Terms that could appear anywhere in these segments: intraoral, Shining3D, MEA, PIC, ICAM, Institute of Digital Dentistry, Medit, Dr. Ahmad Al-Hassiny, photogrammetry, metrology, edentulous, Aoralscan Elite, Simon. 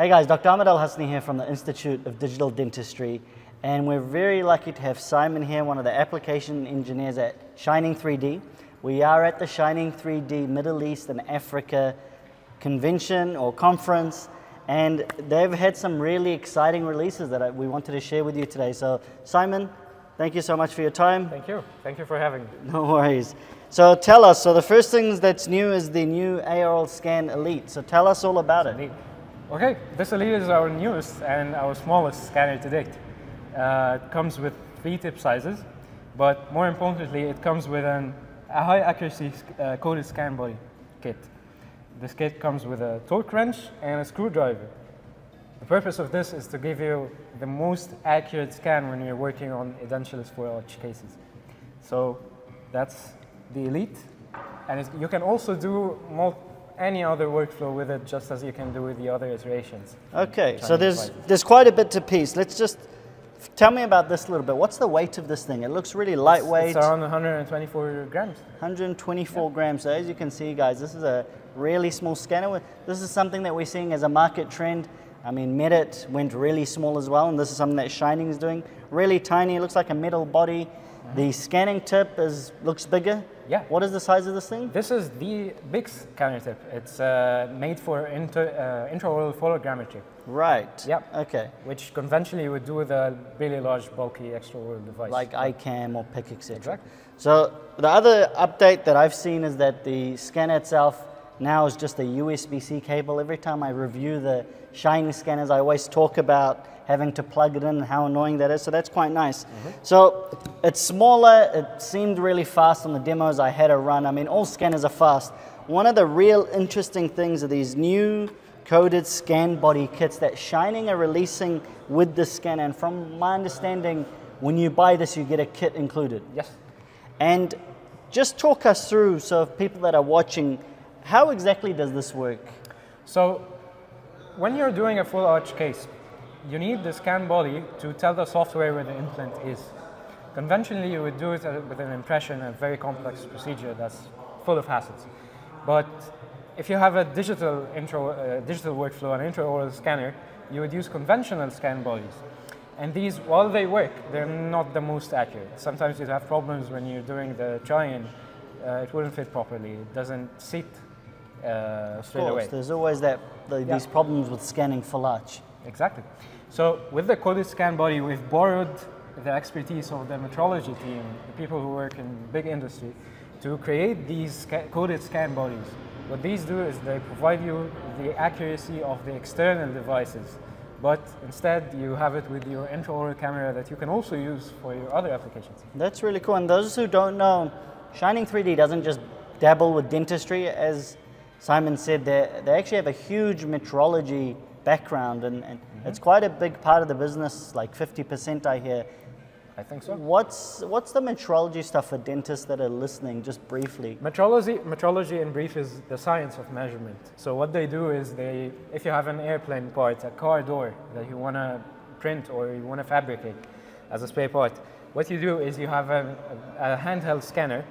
Hey guys, Dr. Ahmad Al-Hassiny here from the Institute of Digital Dentistry, and we're very lucky to have Simon here, one of the application engineers at Shining3D. We are at the Shining3D Middle East and Africa convention or conference, and they've had some really exciting releases that we wanted to share with you today. So Simon, thank you so much for your time. Thank you. Thank you for having me. No worries. So tell us, so the first thing that's new is the new Aoralscan Elite. So tell us all about it. Okay, this Elite is our newest and our smallest scanner to date. It comes with 3 tip sizes, but more importantly, it comes with a high accuracy coated scan body kit. This kit comes with a torque wrench and a screwdriver. The purpose of this is to give you the most accurate scan when you're working on a edentulous foliage cases. So that's the Elite, and you can also do any other workflow with it, just as you can do with the other iterations. Okay, so there's quite a bit to piece. Let's just, tell me about this a little bit. What's the weight of this thing? It looks really lightweight. It's around 124 grams. 124 grams. So as you can see, guys, this is a really small scanner. This is something that we're seeing as a market trend. I mean, Medit went really small as well, and this is something that Shining is doing. Really tiny, it looks like a metal body. The scanning tip looks bigger. Yeah. What is the size of this thing? This is the PIC scanner tip. It's made for intraoral photogrammetry. Right. Yeah. Okay. Which conventionally would do with a really large, bulky extraoral device. Like ICAM or PIC, etc. Exactly. So the other update that I've seen is that the scanner itself now is just a USB-C cable. Every time I review the Shining scanners, I always talk about having to plug it in and how annoying that is, so that's quite nice. So it's smaller, it seemed really fast on the demos I had a run. I mean, all scanners are fast. One of the real interesting things are these new coded scan body kits that Shining are releasing with the scanner, and from my understanding, when you buy this, you get a kit included. Yes. And just talk us through, so if people that are watching, how exactly does this work? So when you're doing a full arch case, you need the scan body to tell the software where the implant is. Conventionally, you would do it with an impression, a very complex procedure that's full of hassles. But if you have a digital workflow, an intraoral scanner, you would use conventional scan bodies. And these, while they work, they're not the most accurate. Sometimes you'd have problems when you're doing the try-in. It wouldn't fit properly. It doesn't sit. Of course, there's always these problems with scanning full arch. Exactly. So with the coded scan body, we've borrowed the expertise of the metrology team, the people who work in big industry, to create these coded scan bodies. What these do is they provide you the accuracy of the external devices, but instead you have it with your intraoral camera that you can also use for your other applications. That's really cool. And those who don't know, Shining3D doesn't just dabble with dentistry. As Simon said, they actually have a huge metrology background, and it's quite a big part of the business, like 50% I hear. I think so. What's the metrology stuff for dentists that are listening, just briefly? Metrology in brief is the science of measurement. So what they do is if you have an airplane part, a car door that you want to print or you want to fabricate as a spare part, what you do is you have a handheld scanner,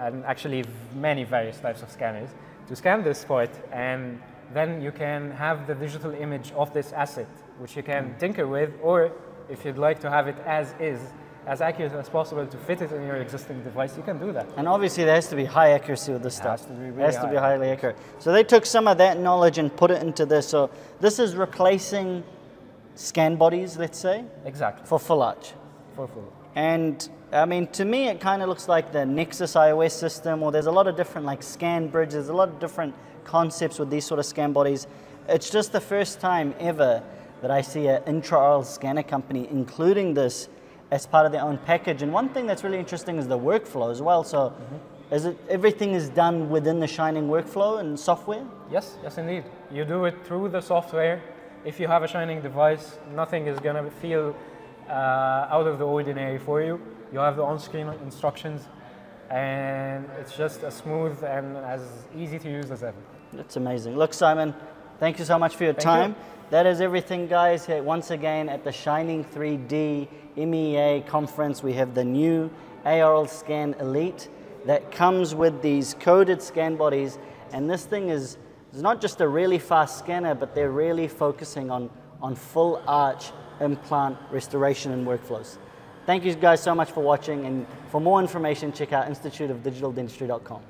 and actually many various types of scanners, to scan this part, and then you can have the digital image of this asset, which you can tinker with, or if you'd like to have it as is, as accurate as possible to fit it in your existing device, you can do that. And obviously there has to be high accuracy with this stuff. It has to be highly accurate. So they took some of that knowledge and put it into this. So this is replacing scan bodies, let's say? Exactly. For full arch. For full arch. And I mean, to me, it kind of looks like the Nexus iOS system, or there's a lot of different like scan bridges, there's a lot of different concepts with these sort of scan bodies. It's just the first time ever that I see an intraoral scanner company including this as part of their own package. And one thing that's really interesting is the workflow as well. So everything is done within the Shining workflow and software? Yes, yes indeed. You do it through the software. If you have a Shining device, nothing is going to feel out of the ordinary for you. You have the on-screen instructions, and it's just as smooth and as easy to use as ever. That's amazing. Look, Simon, thank you so much for your time. That is everything, guys. Here, once again, at the Shining3D MEA conference, we have the new Aoralscan Elite that comes with these coded scan bodies, and this thing is It's not just a really fast scanner, but they're really focusing on full arch implant restoration and workflows. Thank you guys so much for watching, and for more information, check out instituteofdigitaldentistry.com.